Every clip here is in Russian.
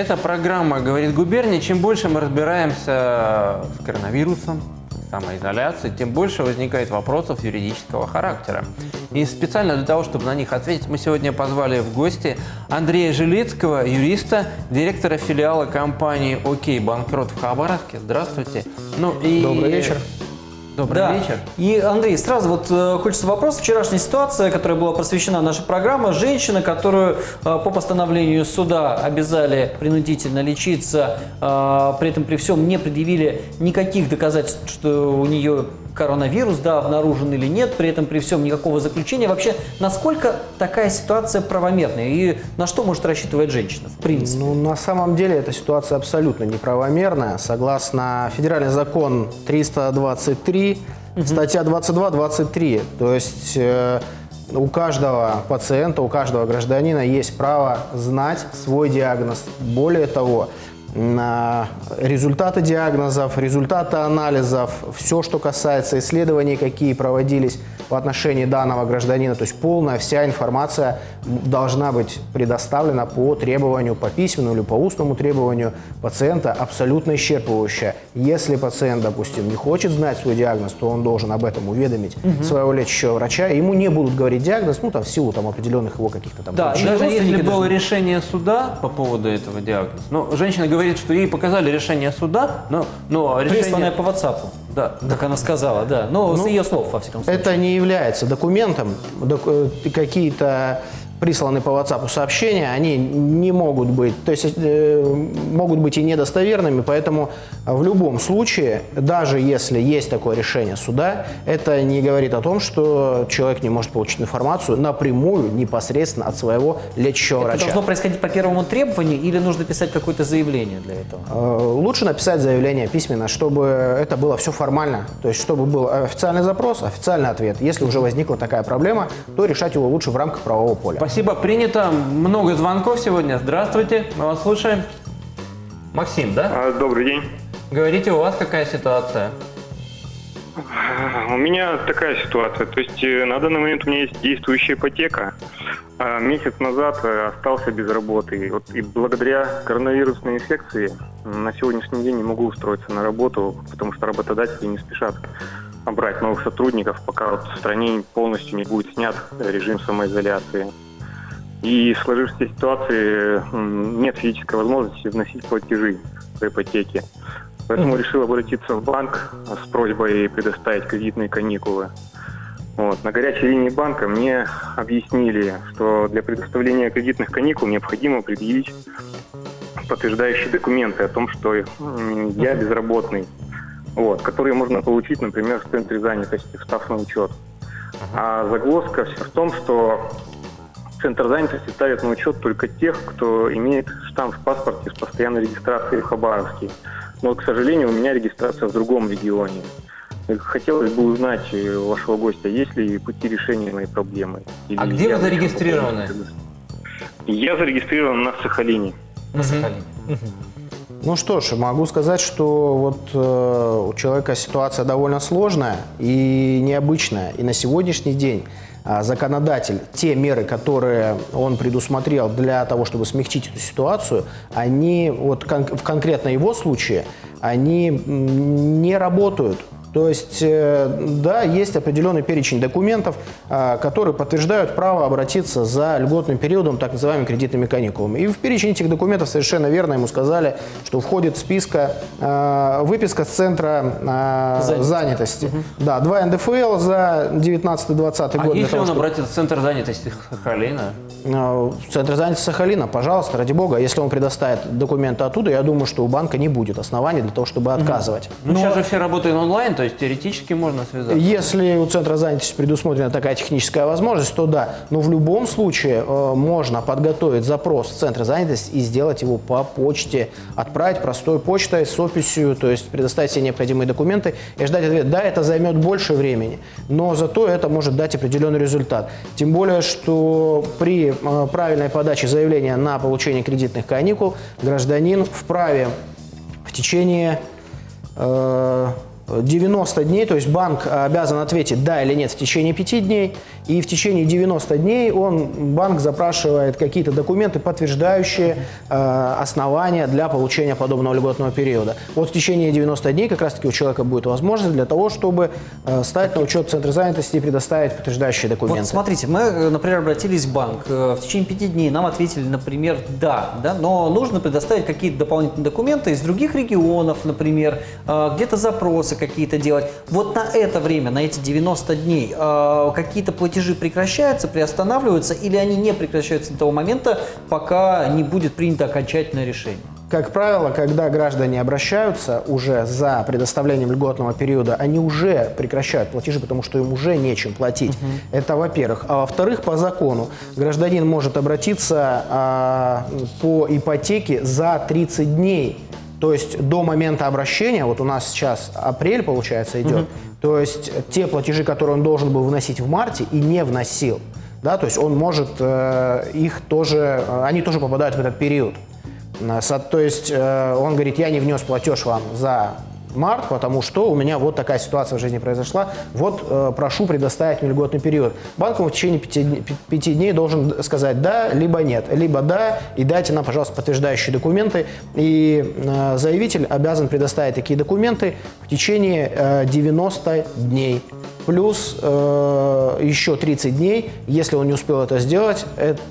Это программа «Говорит губерния». Чем больше мы разбираемся с коронавирусом, самоизоляцией, тем больше возникает вопросов юридического характера. И специально для того, чтобы на них ответить, мы сегодня позвали в гости Андрея Жилицкого, юриста, директора филиала компании «Окей Банкрот» в Хабаровске. Здравствуйте. Добрый вечер. Добрый вечер. И, Андрей, сразу вот хочется вопрос. Вчерашняя ситуация, которая была просвещена наша программа, женщина, которую по постановлению суда обязали принудительно лечиться, при этом при всем не предъявили никаких доказательств, что у нее коронавирус, да, обнаружен или нет, при этом при всем никакого заключения. Вообще, насколько такая ситуация правомерная и на что может рассчитывать женщина, в принципе? Ну, на самом деле, эта ситуация абсолютно неправомерная. Согласно федеральный закон 323, статья 22-23, то есть у каждого пациента, у каждого гражданина есть право знать свой диагноз. Более того, на результаты диагнозов, результаты анализов, все, что касается исследований, какие проводились в отношении данного гражданина, то есть полная вся информация должна быть предоставлена по требованию, по письменному или по устному требованию пациента, абсолютно исчерпывающая. Если пациент, допустим, не хочет знать свой диагноз, то он должен об этом уведомить своего лечащего врача, ему не будут говорить диагноз, ну, там, в силу там, определенных его каких-то там... Да, даже если было решение суда по поводу этого диагноза, но женщина говорит, что ей показали решение суда, но решение... Присланное по WhatsApp. Да, так она сказала, да. Но с ее слов, во всяком случае. Это не является документом. Какие-то присланные по WhatsApp сообщения, они не могут быть, то есть могут быть и недостоверными, поэтому в любом случае, даже если есть такое решение суда, это не говорит о том, что человек не может получить информацию напрямую, непосредственно от своего лечащего врача. Это должно происходить по первому требованию или нужно писать какое-то заявление для этого? Лучше написать заявление письменно, чтобы это было все формально, то есть чтобы был официальный запрос, официальный ответ. Если уже возникла такая проблема, то решать его лучше в рамках правового поля. Спасибо, принято. Много звонков сегодня. Здравствуйте, мы вас слушаем. Максим, да? Добрый день. Говорите, у вас какая ситуация? У меня такая ситуация. То есть на данный момент у меня есть действующая ипотека. А месяц назад остался без работы. И благодаря коронавирусной инфекции на сегодняшний день не могу устроиться на работу, потому что работодатели не спешат брать новых сотрудников, пока в стране полностью не будет снят режим самоизоляции. И в сложившейся ситуации нет физической возможности вносить платежи по ипотеке. Поэтому решил обратиться в банк с просьбой предоставить кредитные каникулы. Вот. На горячей линии банка мне объяснили, что для предоставления кредитных каникул необходимо предъявить подтверждающие документы о том, что я безработный, которые можно получить, например, в центре занятости, встав на учет. А загвоздка все в том, что центр занятости ставит на учет только тех, кто имеет штамп в паспорте с постоянной регистрацией в Хабаровске. Но, к сожалению, у меня регистрация в другом регионе. Хотелось бы узнать у вашего гостя, есть ли пути решения моей проблемы. А где вы зарегистрированы? Я зарегистрирован на Сахалине. На Сахалине. Ну что ж, могу сказать, что у человека ситуация довольно сложная и необычная. И на сегодняшний день законодатель, те меры, которые он предусмотрел для того, чтобы смягчить эту ситуацию, они в конкретно его случае, они не работают. То есть, да, есть определенный перечень документов, которые подтверждают право обратиться за льготным периодом, так называемыми кредитными каникулами. И в перечень этих документов совершенно верно ему сказали, что входит в списка выписка с центра занятости. Да, 2 НДФЛ за 19-20 год. А если он обратится в центр занятости Сахалина? В центр занятости Сахалина, пожалуйста, ради бога, если он предоставит документы оттуда, я думаю, что у банка не будет оснований для того, чтобы отказывать. Но сейчас же все работают онлайн. То есть теоретически можно связаться? Если у центра занятости предусмотрена такая техническая возможность, то да. Но в любом случае можно подготовить запрос в центр занятости и сделать его по почте. Отправить простой почтой с описью, то есть предоставить все необходимые документы и ждать ответ. Да, это займет больше времени, но зато это может дать определенный результат. Тем более, что при правильной подаче заявления на получение кредитных каникул гражданин вправе в течение... 90 дней, то есть банк обязан ответить да или нет в течение 5 дней, и в течение 90 дней банк запрашивает какие-то документы, подтверждающие основания для получения подобного льготного периода. Вот в течение 90 дней как раз-таки у человека будет возможность для того, чтобы стать на учет Центра занятости и предоставить подтверждающие документы. Вот смотрите, мы, например, обратились в банк, в течение 5 дней нам ответили, например, да, но нужно предоставить какие-то дополнительные документы из других регионов, например, где-то запросы какие-то делать. Вот на это время, на эти 90 дней, какие-то платежи прекращаются, приостанавливаются, или они не прекращаются до того момента, пока не будет принято окончательное решение? Как правило, когда граждане обращаются уже за предоставлением льготного периода, они уже прекращают платежи, потому что им уже нечем платить. Это во-первых. А во-вторых, по закону гражданин может обратиться по ипотеке за 30 дней. То есть до момента обращения, вот у нас сейчас апрель, получается, идет, то есть те платежи, которые он должен был вносить в марте и не вносил, да, то есть он может они тоже попадают в этот период. То есть он говорит, я не внес платеж вам за март, потому что у меня вот такая ситуация в жизни произошла, вот прошу предоставить мне льготный период. Банк в течение 5 дней должен сказать да, либо нет, либо да, и дайте нам, пожалуйста, подтверждающие документы. И заявитель обязан предоставить такие документы в течение 90 дней. Плюс еще 30 дней, если он не успел это сделать,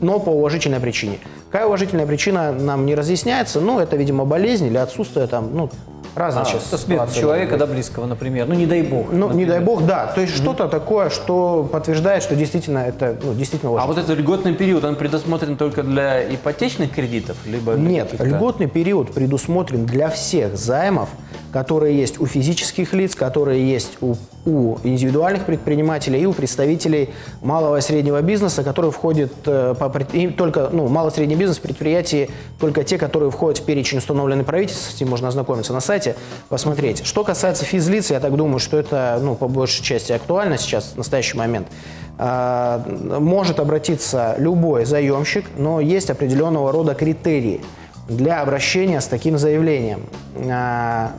но по уважительной причине. Какая уважительная причина, нам не разъясняется, но это, видимо, болезнь или отсутствие там, ну, разные сейчас смерть человека, да, близкого, например. Ну, не дай бог. Ну, например. Не дай бог, да. То есть что-то такое, что подтверждает, что действительно это, ну, действительно важно. А вот этот льготный период, он предусмотрен только для ипотечных кредитов? Либо нет, льготный период предусмотрен для всех займов, которые есть у физических лиц, которые есть у индивидуальных предпринимателей и у представителей малого и среднего бизнеса, которые входят малый и средний бизнес, предприятия, только те, которые входят в перечень, установленный правительством, с ним можно ознакомиться на сайте, посмотреть. Что касается физлиц, я так думаю, что это, ну, по большей части актуально сейчас, в настоящий момент. Может обратиться любой заемщик, но есть определенного рода критерии для обращения с таким заявлением.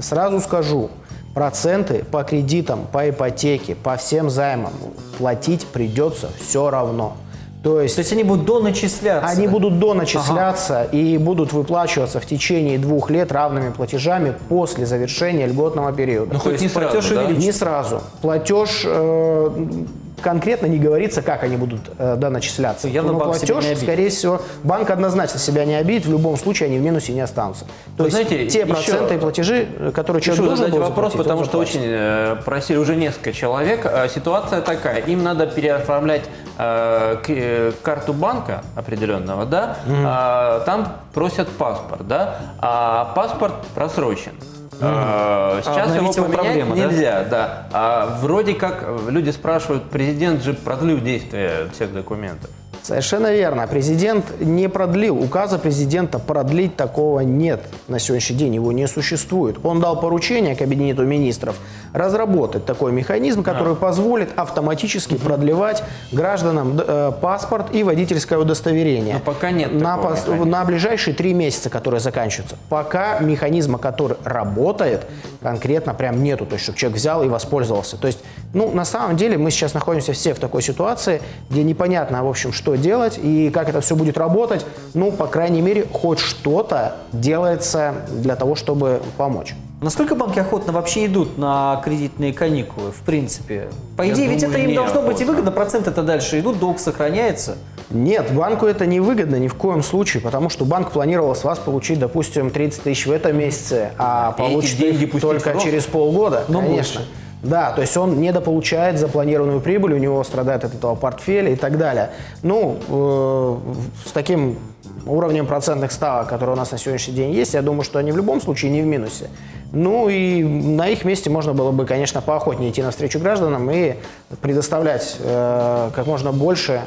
Сразу скажу, проценты по кредитам, по ипотеке, по всем займам платить придется все равно. То есть они будут доначисляться? Они будут доначисляться и будут выплачиваться в течение 2 лет равными платежами после завершения льготного периода. Ну, хоть не сразу, да? Не сразу. Платеж... конкретно не говорится, как они будут доначисляться. Но платеж, скорее всего, банк однозначно себя не обидит, в любом случае они в минусе не останутся. То есть, знаете, те проценты и платежи, которые человек должен был заплатить, потому что очень просили уже несколько человек. Ситуация такая, им надо переоформлять карту банка определенного, да, там просят паспорт, да, а паспорт просрочен. Сейчас его поменять проблема, нельзя, да? Вроде как люди спрашивают, президент же продлил действие всех документов. Совершенно верно. Президент не продлил. Указа президента продлить такого нет. На сегодняшний день его не существует. Он дал поручение Кабинету министров разработать такой механизм, который позволит автоматически продлевать гражданам паспорт и водительское удостоверение. Но пока нет на ближайшие 3 месяца, которые заканчиваются. Пока механизма, который работает, конкретно прям нету. То есть, чтобы человек взял и воспользовался. То есть, ну, на самом деле мы сейчас находимся все в такой ситуации, где непонятно, в общем, что делать и как это все будет работать. Ну, по крайней мере, хоть что-то делается для того, чтобы помочь. Насколько банки охотно вообще идут на кредитные каникулы, в принципе? По идее, ведь это им должно быть и выгодно, проценты-то дальше идут, долг сохраняется. Нет, банку это не выгодно ни в коем случае, потому что банк планировал с вас получить, допустим, 30 тысяч в этом месяце, а получит их только через полгода, конечно. Да, то есть он недополучает запланированную прибыль, у него страдает от этого портфеля и так далее. Ну, с таким уровнем процентных ставок, которые у нас на сегодняшний день есть, я думаю, что они в любом случае не в минусе. Ну и на их месте можно было бы, конечно, поохотнее идти навстречу гражданам и предоставлять как можно больше,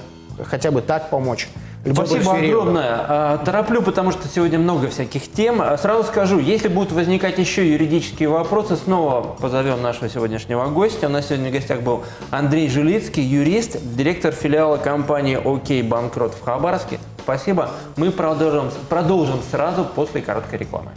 хотя бы так помочь. Спасибо огромное. Тороплю, потому что сегодня много всяких тем. Сразу скажу, если будут возникать еще юридические вопросы, снова позовем нашего сегодняшнего гостя. У нас сегодня в гостях был Андрей Жилицкий, юрист, директор филиала компании «Окей Банкрот» в Хабаровске. Спасибо. Мы продолжим сразу после короткой рекламы.